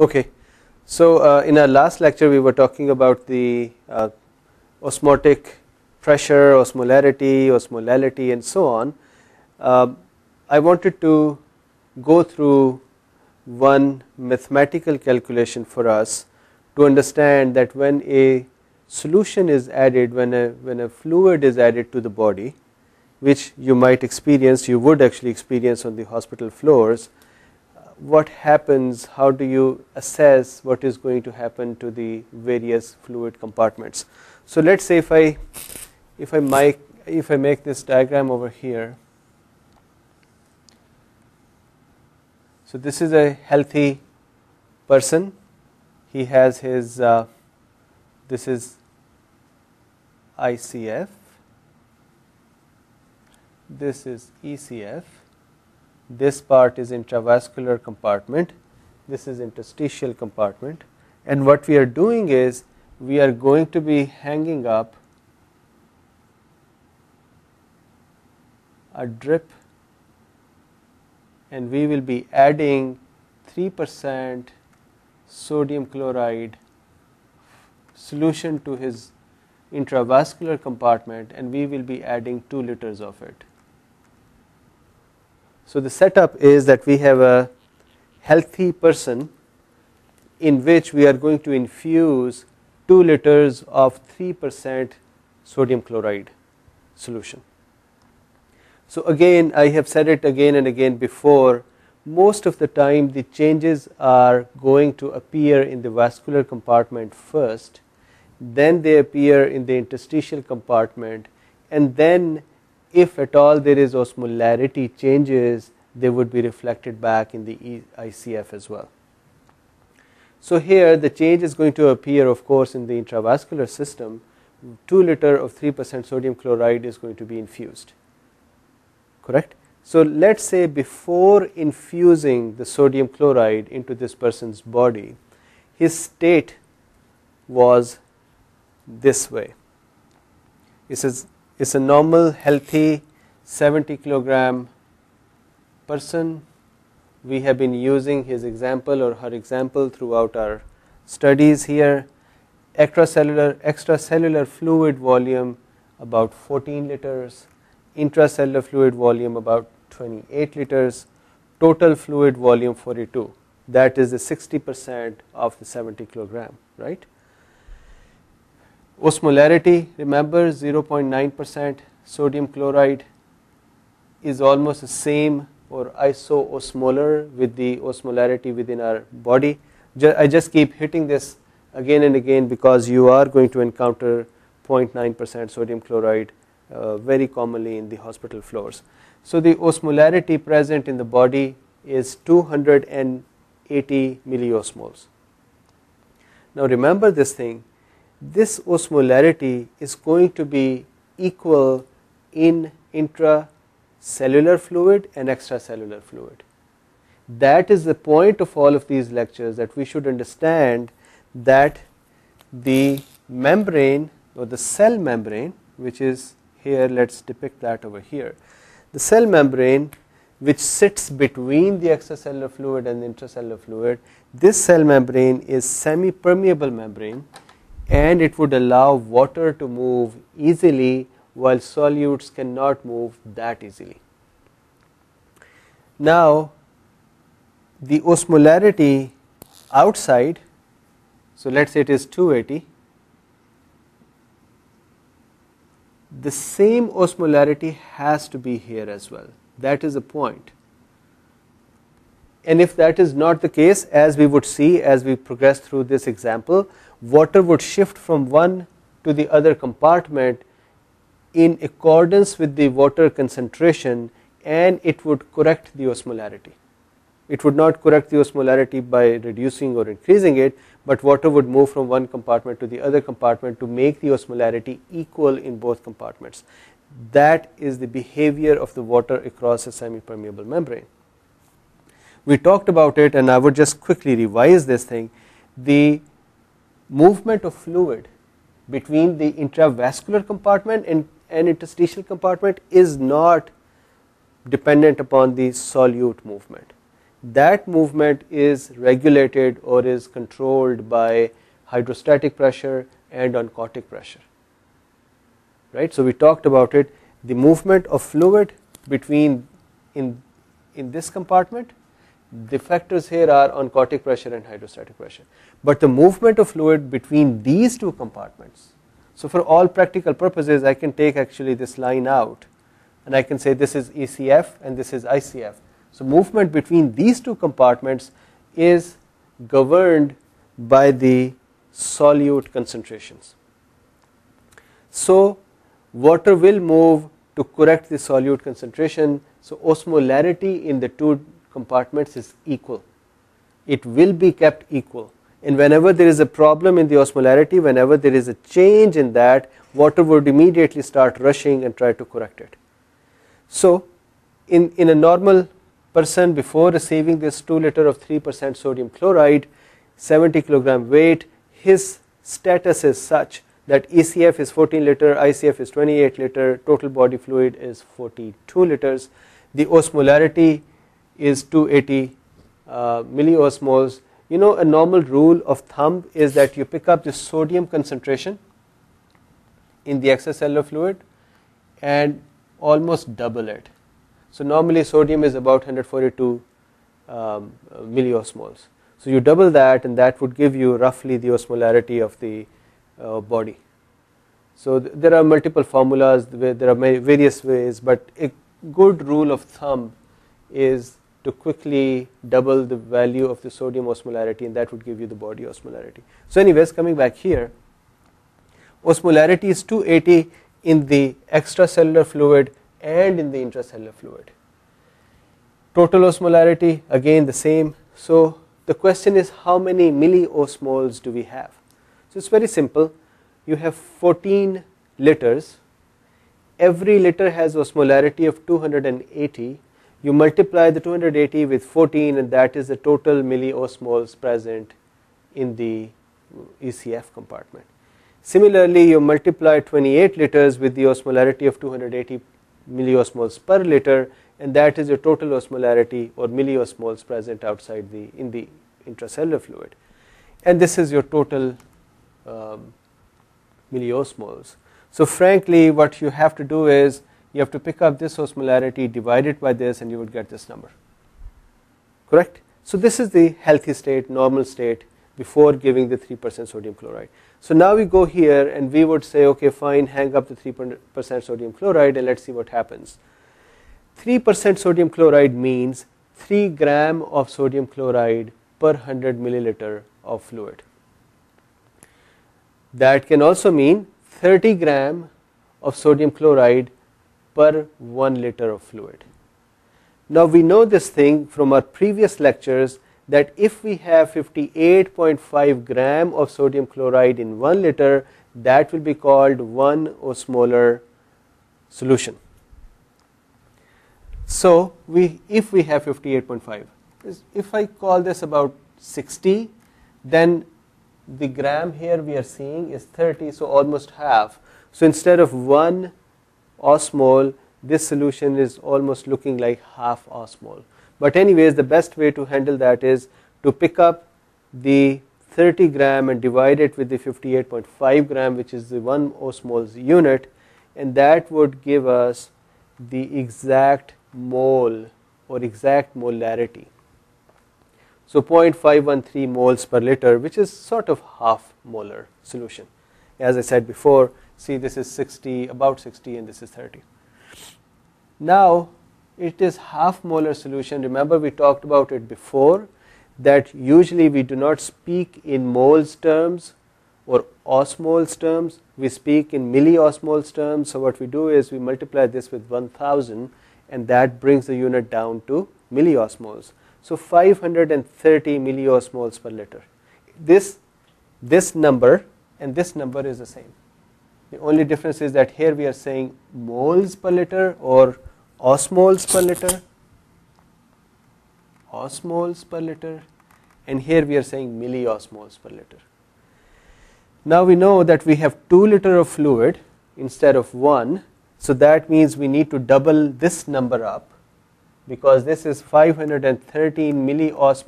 Okay, so in our last lecture we were talking about the osmotic pressure, osmolarity, osmolality and so on. I wanted to go through one mathematical calculation for us to understand that when a solution is added, when a fluid is added to the body, which you might experience, you would actually experience on the hospital floors, what happens, how do you assess what is going to happen to the various fluid compartments. So let's say if I make this diagram over here, so this is a healthy person, he has his this is ICF, this is ECF, this part is intravascular compartment, this is interstitial compartment, and what we are doing is we are going to be hanging up a drip and we will be adding 3% sodium chloride solution to his intravascular compartment, and we will be adding 2 liters of it. So the setup is that we have a healthy person in which we are going to infuse 2 liters of 3% sodium chloride solution. So again, I have said it again and again before, most of the time the changes are going to appear in the vascular compartment first, then they appear in the interstitial compartment, and then if at all there is osmolarity changes, they would be reflected back in the ICF as well. So here the change is going to appear of course in the intravascular system. 2 liter of 3% sodium chloride is going to be infused, correct? So let's say before infusing the sodium chloride into this person's body, his state was this way. It's a normal healthy 70 kilogram person. We have been using his example or her example throughout our studies here. Extracellular fluid volume about 14 liters, intracellular fluid volume about 28 liters, total fluid volume 42. That is the 60% of the 70 kilogram, right? Osmolarity, remember, 0.9% sodium chloride is almost the same or iso-osmolar with the osmolarity within our body. I just keep hitting this again and again because you are going to encounter 0.9% sodium chloride very commonly in the hospital floors. So the osmolarity present in the body is 280 milliosmoles. Now remember this thing. This osmolarity is going to be equal in intracellular fluid and extracellular fluid. That is the point of all of these lectures, that we should understand that the membrane or the cell membrane, which is here, let's depict that over here. The cell membrane which sits between the extracellular fluid and the intracellular fluid, this cell membrane is semi-permeable membrane, and it would allow water to move easily while solutes cannot move that easily. Now the osmolarity outside, so let's say it is 280, the same osmolarity has to be here as well. That is the point. And if that is not the case, as we would see as we progress through this example, water would shift from one to the other compartment in accordance with the water concentration, and it would correct the osmolarity. It would not correct the osmolarity by reducing or increasing it, but water would move from one compartment to the other compartment to make the osmolarity equal in both compartments. That is the behavior of the water across a semi-permeable membrane. We talked about it, and I would just quickly revise this thing. The movement of fluid between the intravascular compartment and interstitial compartment is not dependent upon the solute movement. that movement is regulated or is controlled by hydrostatic pressure and onchotic pressure, right. So, we talked about it, the movement of fluid between in this compartment, the factors here are onchotic pressure and hydrostatic pressure, but the movement of fluid between these two compartments. So, for all practical purposes, I can take actually this line out and I can say this is ECF and this is ICF. So, movement between these two compartments is governed by the solute concentrations. So, water will move to correct the solute concentration. So, osmolarity in the two compartments is equal. It will be kept equal, and whenever there is a problem in the osmolarity, whenever there is a change in that, water would immediately start rushing and try to correct it. So, in a normal person, before receiving this 2 liter of 3% sodium chloride, 70 kilogram weight, his status is such that ECF is 14 liter, ICF is 28 liter, total body fluid is 42 liters. The osmolarity is 280 milliosmoles. You know, a normal rule of thumb is that you pick up the sodium concentration in the extracellular fluid and almost double it. So, normally sodium is about 142 milliosmoles. So, you double that and that would give you roughly the osmolarity of the body. So, there are multiple formulas, there are various ways, but a good rule of thumb is to quickly double the value of the sodium osmolarity, and that would give you the body osmolarity. So, anyways, coming back here, osmolarity is 280 in the extracellular fluid and in the intracellular fluid. Total osmolarity again the same. So, the question is, how many milliosmoles do we have? So, it is very simple. You have 14 liters, every liter has osmolarity of 280. You multiply the 280 with 14, and that is the total milliosmoles present in the ECF compartment. Similarly, you multiply 28 liters with the osmolarity of 280 milliosmoles per liter, and that is your total osmolarity or milliosmoles present outside in the intracellular fluid, and this is your total milliosmoles. So, frankly, what you have to do is you have to pick up this osmolarity, divide it by this, and you would get this number, correct. So, this is the healthy state, normal state, before giving the 3% sodium chloride. So, now we go here and we would say, okay, fine, hang up the 3% sodium chloride and let us see what happens. 3% sodium chloride means 3 gram of sodium chloride per 100 milliliter of fluid. That can also mean 30 gram of sodium chloride per 1 liter of fluid. Now, we know this thing from our previous lectures, that if we have 58.5 gram of sodium chloride in 1 liter, that will be called 1 osmolar solution. So, if we have 58.5, if I call this about 60, then the gram here we are seeing is 30, so almost half. So, instead of 1 osmol, this solution is almost looking like half osmol. But anyways, the best way to handle that is to pick up the 30 gram and divide it with the 58.5 gram, which is the 1 osmoles unit, and that would give us the exact mole or exact molarity. So, 0.513 moles per liter, which is sort of half molar solution. As I said before, see, this is 60, about 60, and this is 30. Now, it is half molar solution. Remember, we talked about it before, that usually we do not speak in moles terms or osmoles terms, we speak in milliosmoles terms. So, what we do is we multiply this with 1000, and that brings the unit down to milliosmoles. So, 530 milliosmoles per liter. This number and this number is the same. The only difference is that here we are saying moles per liter or osmoles per liter, and here we are saying milliosmoles per liter. Now, we know that we have 2 liter of fluid instead of 1. So, that means we need to double this number up because this is 513 milliosmolar